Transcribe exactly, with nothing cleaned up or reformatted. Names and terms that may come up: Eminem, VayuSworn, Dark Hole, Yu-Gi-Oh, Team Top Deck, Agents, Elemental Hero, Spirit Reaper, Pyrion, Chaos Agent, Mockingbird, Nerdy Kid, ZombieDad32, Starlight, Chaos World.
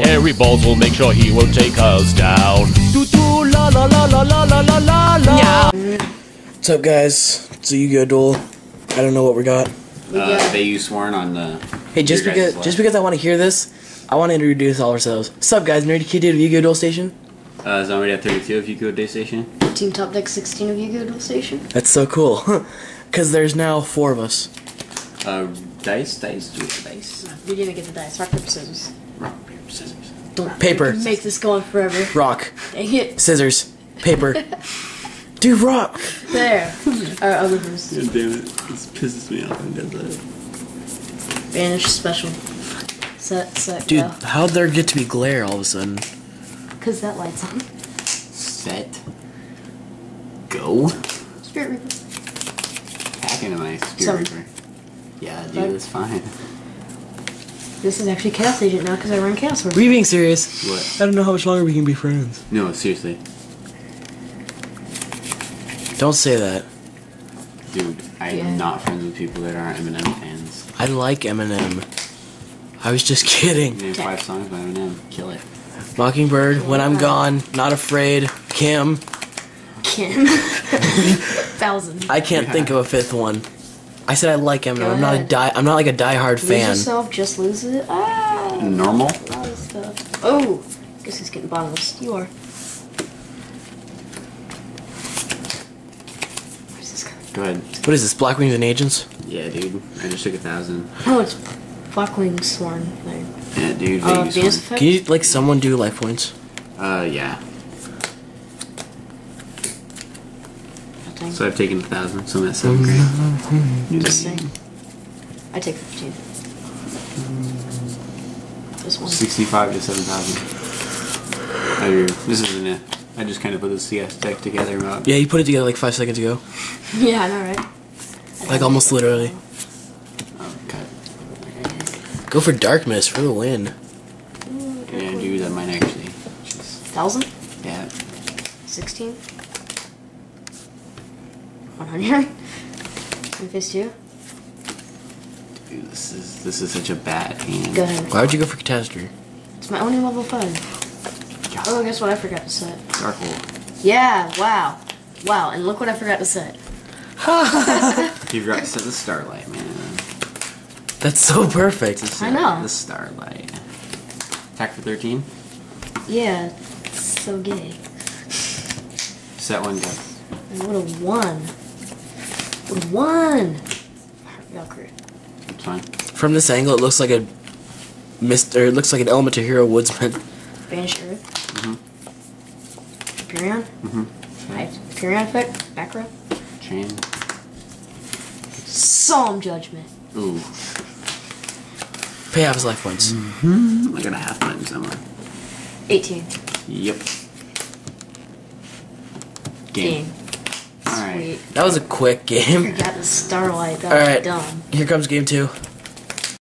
My hairy balls will make sure he won't take us down. La la la la la la la la la. What's up, guys? It's a Yu-Gi-Oh duel. I don't know what we got. Uh, VayuSworn on the. Hey, just because left. just because I want to hear this, I want to introduce all ourselves. What's up, guys? Nerdy Kid of Yu-Gi-Oh duel station. Uh, ZombieDad thirty-two of Yu-Gi-Oh duel station. Team Top Deck sixteen of Yu-Gi-Oh duel station. That's so cool, because there's now four of us. Uh, dice, dice, do the dice. We're gonna get the dice. Rock paper scissors. Rock paper scissors. Don't paper. Make this go on forever. Rock. Dang it. Scissors. Paper. Dude, rock. There. Our other person. God damn it! This pisses me off. I did that. Vanish special. Set, set. Dude, go. How'd there get to be glare all of a sudden? Cause that light's on. Set. Go. Spirit Reaper. Hack into my Spirit Reaper. Yeah, dude, but that's fine. This is actually Chaos Agent now because I run Chaos World. Are you being serious? What? I don't know how much longer we can be friends. No, seriously. Don't say that. Dude, I yeah. am not friends with people that aren't Eminem fans. I like Eminem. I was just kidding. Name five songs by Eminem. Kill it. Mockingbird, yeah. When I'm Gone, Not Afraid, Kim. Kim. Thousand. I can't yeah. think of a fifth one. I said I like Eminem. I'm not a die. I'm not like a diehard fan. Lose yourself, just lose it. Ah, normal. Stuff. Oh, guess he's getting bottomless. You are. Where's this guy? Go ahead. What is this? Black Wings and Agents? Yeah, dude. I just took a thousand. Oh, it's Black Wings Sworn thing. Yeah, dude. Uh, Sworn. Can you like someone do life points? Uh, yeah. So I've taken a thousand, so I'm at seven grand. Interesting. I take fifteen. This one. Sixty-five to seven thousand. I agree. This isn't it. I just kind of put the C S deck together. About yeah, you put it together like five seconds ago. Yeah, I know, right? I like almost literally. Oh, cut. Okay. Go for Darkness for the win. Ooh, yeah, dude, that might actually. Thousand. Yeah. Sixteen. one hundred. And face two. Dude, this is this is such a bad hand. Go ahead. Why would you go for Catastrophe? It's my only level five. God. Oh, guess what I forgot to set? Dark Hole. Yeah, wow. Wow, and look what I forgot to set. You forgot to set the Starlight, man. That's so perfect. It's I know. The Starlight. Attack for thirteen? Yeah, it's so gay. Set one, go. I would have won. One. From this angle, it looks like a mist, or it looks like an Elemental Hero woodsman. Banish Earth. Mhm. Pyrion. Mhm. Right. Pyrion effect. Back row. Chain. Solemn Judgment. Ooh. Pay half his life points. Mhm. Like a half button somewhere. Eighteen. Yep. Game. Game. All right. That was a quick game. I forgot the Starlight. That was dumb. Here comes game two.